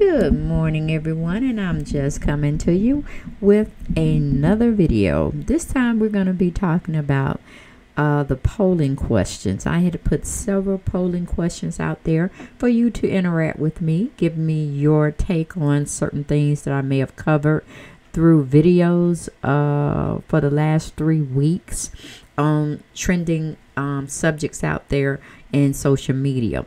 Good morning, everyone, and I'm just coming to you with another video. This time we're going to be talking about the polling questions. I had to put several polling questions out there for you to interact with me, give me your take on certain things that I may have covered through videos for the last 3 weeks on trending subjects out there in social media.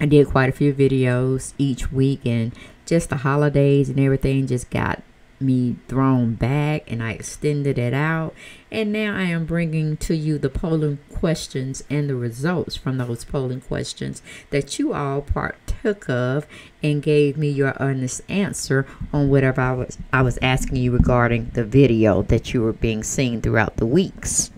I did quite a few videos each week, and just the holidays and everything just got me thrown back, and I extended it out, and now I am bringing to you the polling questions and the results from those polling questions that you all partook of and gave me your honest answer on whatever I was asking you regarding the video that you were being seen throughout the weeks,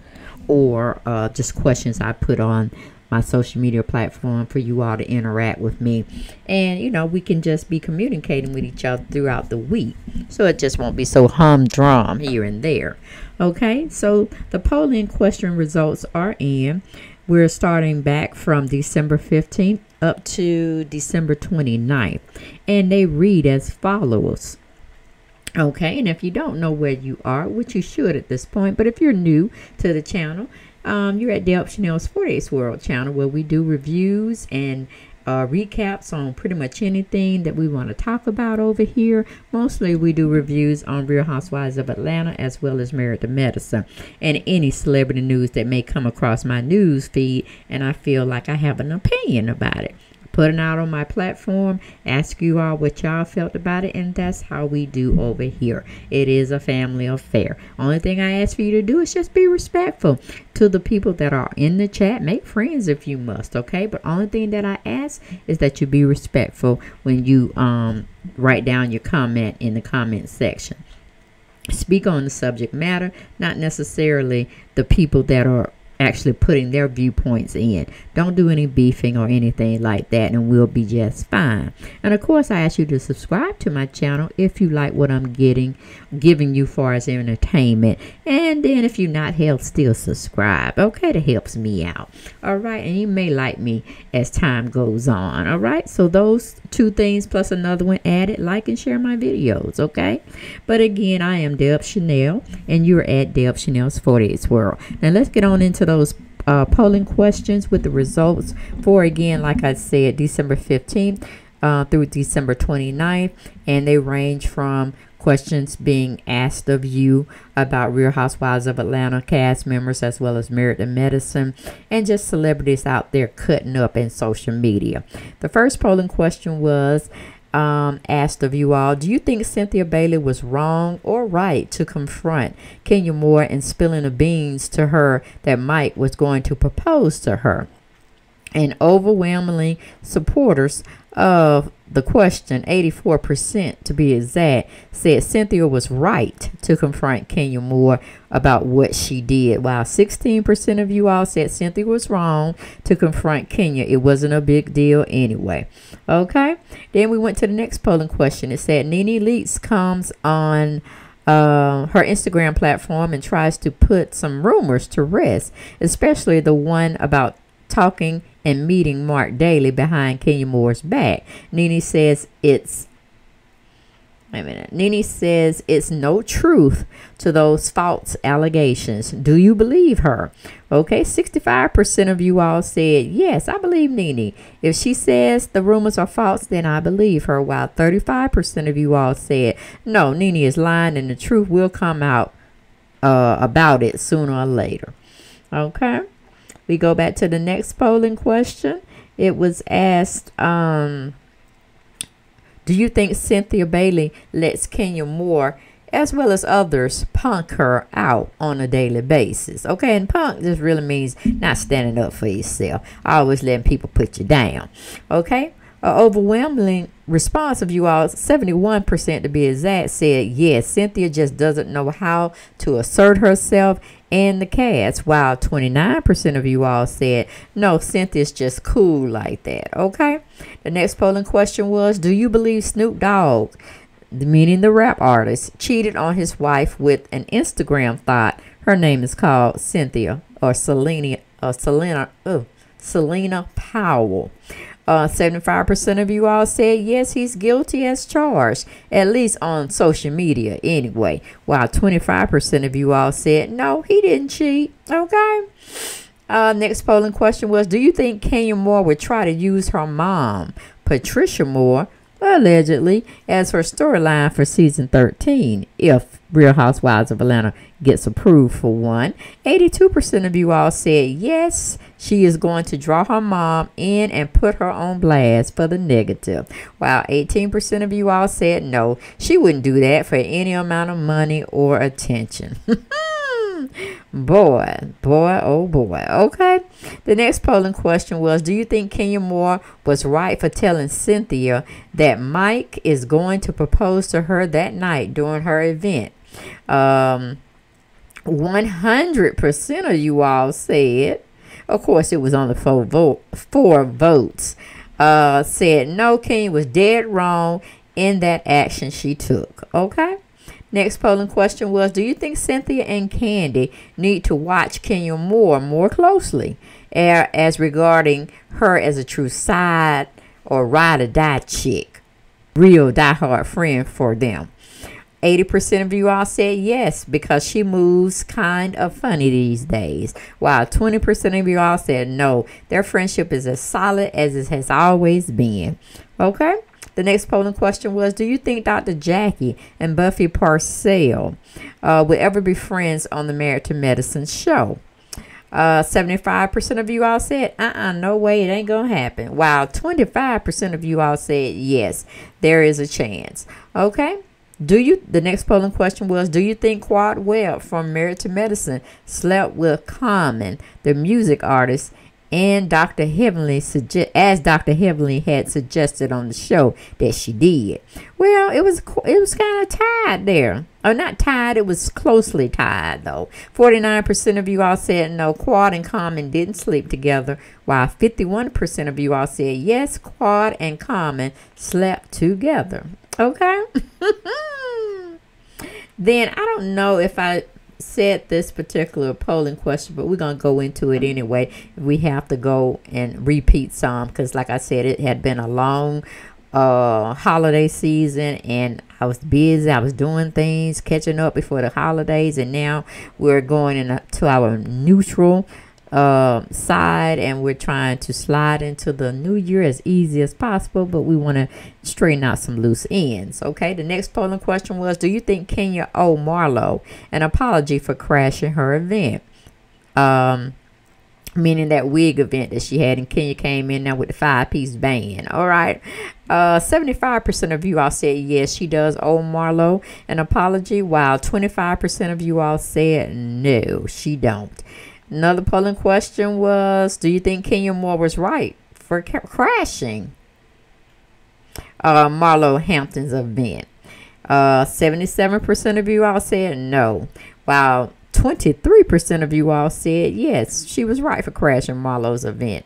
or just questions I put on my social media platform for you all to interact with me. And you know, we can just be communicating with each other throughout the week, so it just won't be so humdrum here and there. Okay, so the polling question results are in. We're starting back from December 15th up to December 29th, and they read as follows. Okay, and if you don't know where you are, which you should at this point, but if you're new to the channel, you're at DebShanel48World channel, where we do reviews and recaps on pretty much anything that we want to talk about over here. Mostly we do reviews on Real Housewives of Atlanta, as well as Married to Medicine, and any celebrity news that may come across my news feed and I feel like I have an opinion about it. Putting out on my platform, ask you all what y'all felt about it, and that's how we do over here. It is a family affair. Only thing I ask for you to do is just be respectful to the people that are in the chat. Make friends if you must, okay? But only thing that I ask is that you be respectful when you write down your comment in the comment section. Speak on the subject matter, not necessarily the people that are actually putting their viewpoints in. Don't do any beefing or anything like that, and we'll be just fine. And of course, I ask you to subscribe to my channel if you like what I'm giving you far as entertainment. And then if you're not held, still subscribe. Okay, that helps me out. All right, and you may like me as time goes on. All right, so those two things plus another one added, like and share my videos. Okay, but again, I am Deb Chanel, and you're at DebShanel48World. Now let's get on into those polling questions with the results for, again, like I said, December 15th through December 29th, and they range from questions being asked of you about Real Housewives of Atlanta cast members, as well as Married to Medicine, and just celebrities out there cutting up in social media. The first polling question was asked of you all: do you think Cynthia Bailey was wrong or right to confront Kenya Moore and spilling the beans to her that Mike was going to propose to her? And overwhelmingly, supporters of the question, 84% to be exact, said Cynthia was right to confront Kenya Moore about what she did, while 16% of you all said Cynthia was wrong to confront Kenya. It wasn't a big deal anyway. Okay, then we went to the next polling question. It said Nene Leakes comes on her Instagram platform and tries to put some rumors to rest, especially the one about talking and meeting Mark Daly behind Kenya Moore's back. Nene says it's no truth to those false allegations. Do you believe her? Okay, 65% of you all said, yes, I believe Nene. If she says the rumors are false, then I believe her. While 35% of you all said, no, Nene is lying and the truth will come out about it sooner or later. Okay. We go back to the next polling question. It was asked, do you think Cynthia Bailey lets Kenya Moore, as well as others, punk her out on a daily basis? Okay, and punk just really means not standing up for yourself, always letting people put you down. Okay, an overwhelming response of you all, 71% to be exact, said yes, Cynthia just doesn't know how to assert herself and the cast, while 29% of you all said no, Cynthia's just cool like that. Okay, the next polling question was, do you believe Snoop Dogg, meaning the rap artist, cheated on his wife with an Instagram thought? Her name is called Cynthia or Selena Powell. 75% of you all said yes, he's guilty as charged, at least on social media anyway, while 25% of you all said no, he didn't cheat. Okay. Next polling question was, do you think Kenya Moore would try to use her mom, Patricia Moore, allegedly, as her storyline for season 13 if Real Housewives of Atlanta gets approved for one? 82% of you all said yes, she is going to draw her mom in and put her on blast for the negative, while 18% of you all said no, she wouldn't do that for any amount of money or attention. Boy, oh boy. Okay. The next polling question was, do you think Kenya Moore was right for telling Cynthia that Mike is going to propose to her that night during her event? 100% of you all said, of course it was on the four votes, said no, Kenya was dead wrong in that action she took. Okay. Next polling question was, do you think Cynthia and Kandi need to watch Kenya Moore more closely as regarding her as a true side or ride or die chick, real diehard friend for them? 80% of you all said yes, because she moves kind of funny these days, while 20% of you all said no, their friendship is as solid as it has always been. Okay. The next polling question was, do you think Dr. Jackie and Buffy Parcell will ever be friends on the Married to Medicine show? 75% of you all said, no way, it ain't going to happen, while 25% of you all said, yes, there is a chance. Okay. The next polling question was, do you think Quad Webb from Married to Medicine slept with Common, the music artist, and Dr. Heavenly, as Dr. Heavenly had suggested on the show that she did? Well, it was kind of tied there. Oh, not tied. It was closely tied, though. 49% of you all said no, Quad and Common didn't sleep together, while 51% of you all said yes, Quad and Common slept together. Okay. Then I don't know if I said this particular polling question, but we're gonna go into it anyway. We have to go and repeat some, because like I said, it had been a long holiday season and I was busy. I was doing things, catching up before the holidays, and now we're going into our neutral side, and we're trying to slide into the new year as easy as possible, but we want to straighten out some loose ends. Okay. The next polling question was, do you think Kenya owe Marlo an apology for crashing her event, meaning that wig event that she had, and Kenya came in now with the 5-piece band? All right. 75% of you all said yes, she does owe Marlo an apology, while 25% of you all said no, she don't. Another polling question was, do you think Kenya Moore was right for crashing Marlo Hampton's event? 77% of you all said no, while 23% of you all said yes, she was right for crashing Marlo's event.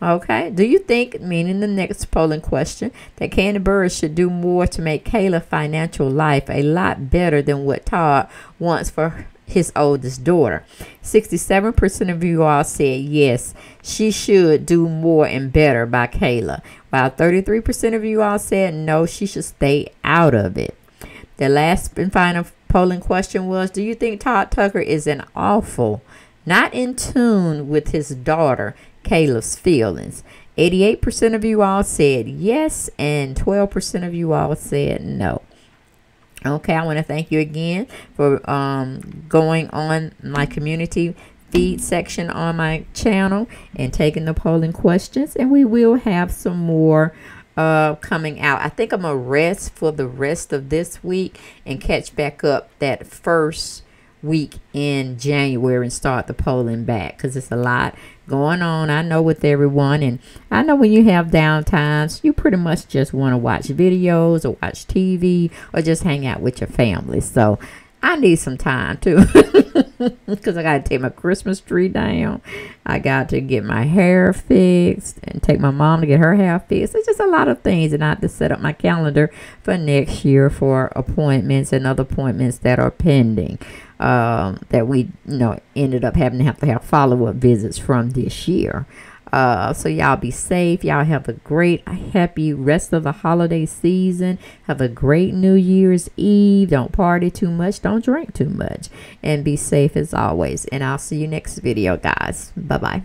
Okay. Do you think, meaning the next polling question, that Kandi Burruss should do more to make Kayla's financial life a lot better than what Todd wants for her, his oldest daughter? 67% of you all said yes, she should do more and better by Kayla, while 33% of you all said no, she should stay out of it. The last and final polling question was, do you think Todd Tucker is an awful, not in tune with his daughter Kayla's feelings? 88% of you all said yes, and 12% of you all said no. Okay, I want to thank you again for going on my community feed section on my channel and taking the polling questions. And we will have some more coming out. I think I'm going to rest for the rest of this week and catch back up that first week in January and start the polling back, because it's a lot going on, I know, with everyone. And I know when you have downtimes, you pretty much just want to watch videos or watch TV or just hang out with your family. So I need some time too, because I got to take my Christmas tree down. I got to get my hair fixed and take my mom to get her hair fixed. It's just a lot of things. And I have to set up my calendar for next year for appointments and other appointments that are pending, that we ended up having to have follow-up visits from this year. So y'all be safe. Y'all have a great, happy rest of the holiday season. Have a great New Year's Eve. Don't party too much. Don't drink too much. And be safe as always. And I'll see you next video, guys. Bye-bye.